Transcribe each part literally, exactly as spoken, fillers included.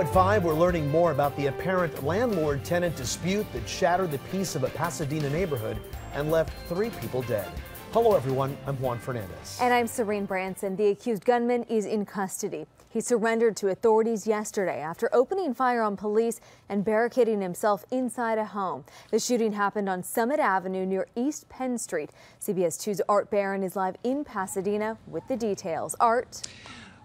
At five, we're learning more about the apparent landlord-tenant dispute that shattered the peace of a Pasadena neighborhood and left three people dead. Hello, everyone. I'm Juan Fernandez. And I'm Serene Branson. The accused gunman is in custody. He surrendered to authorities yesterday after opening fire on police and barricading himself inside a home. The shooting happened on Summit Avenue near East Penn Street. C B S two's Art Barron is live in Pasadena with the details. Art?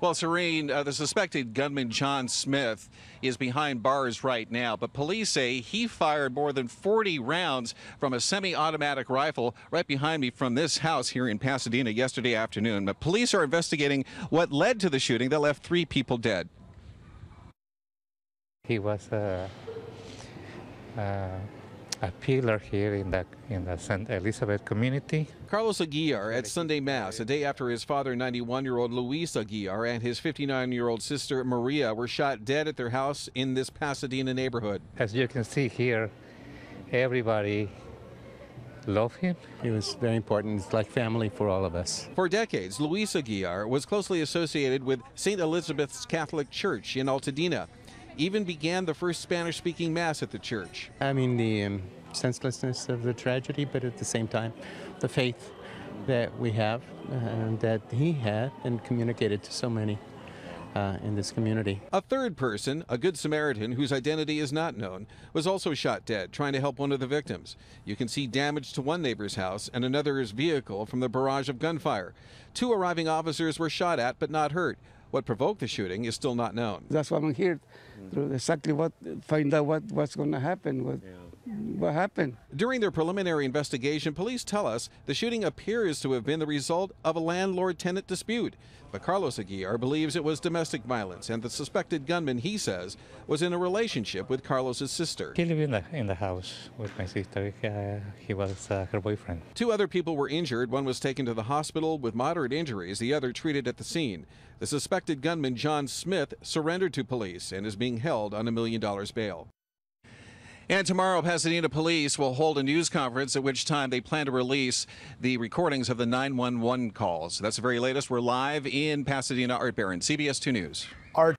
Well, Serene, uh, the suspected gunman John Smith is behind bars right now, but police say he fired more than forty rounds from a semi-automatic rifle right behind me from this house here in Pasadena yesterday afternoon. But police are investigating what led to the shooting that left three people dead. He was a, a, a pillar here in the in the Saint Elizabeth community. Carlos Aguilar at Sunday Mass, a day after his father, ninety-one-year-old Luis Aguilar, and his fifty-nine-year-old sister Maria were shot dead at their house in this Pasadena neighborhood. As you can see here, everybody loved him. He was very important. It's like family for all of us. For decades, Luis Aguilar was closely associated with Saint Elizabeth's Catholic Church in Altadena. Even began the first Spanish-speaking Mass at the church. I mean, the um, senselessness of the tragedy, but at the same time, the faith that we have and uh, that he had and communicated to so many uh, in this community. A third person, a Good Samaritan whose identity is not known, was also shot dead trying to help one of the victims. You can see damage to one neighbor's house and another's vehicle from the barrage of gunfire. Two arriving officers were shot at but not hurt. What provoked the shooting is still not known. That's what I'm here, to exactly what, find out what, what's going to happen, what, yeah. what happened. During their preliminary investigation, police tell us the shooting appears to have been the result of a landlord-tenant dispute. But Carlos Aguilar believes it was domestic violence, and the suspected gunman, he says, was in a relationship with Carlos's sister. He lived in the, in the house with my sister. Uh, he was uh, her boyfriend. Two other people were injured. One was taken to the hospital with moderate injuries, the other treated at the scene. The suspected gunman, John Smith, surrendered to police and is being held on a million dollars bail. And tomorrow, Pasadena police will hold a news conference at which time they plan to release the recordings of the nine one one calls. That's the very latest. We're live in Pasadena. Art Barron, C B S two News. Art